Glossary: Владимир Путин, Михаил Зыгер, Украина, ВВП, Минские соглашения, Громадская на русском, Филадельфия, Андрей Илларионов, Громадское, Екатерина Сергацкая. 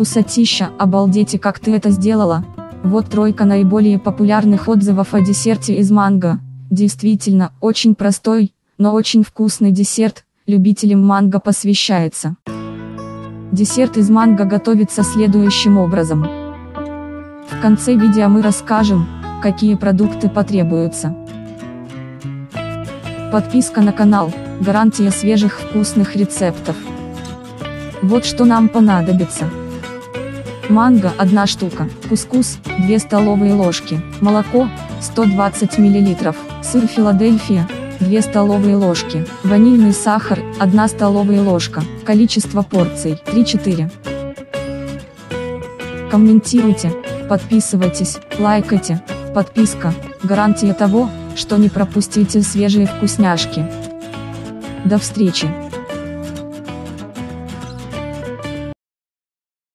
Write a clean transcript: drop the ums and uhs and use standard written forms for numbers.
Вкусотища, обалдеть, и как ты это сделала? Вот тройка наиболее популярных отзывов о десерте из манго. Действительно, очень простой, но очень вкусный десерт, любителям манго посвящается. Десерт из манго готовится следующим образом. В конце видео мы расскажем, какие продукты потребуются. Подписка на канал, гарантия свежих вкусных рецептов. Вот что нам понадобится. Манго 1 штука, кускус 2 столовые ложки, молоко 120 мл, сыр Филадельфия 2 столовые ложки, ванильный сахар 1 столовая ложка, количество порций 3-4. Комментируйте, подписывайтесь, лайкайте. Подписка – гарантия того, что не пропустите свежие вкусняшки. До встречи!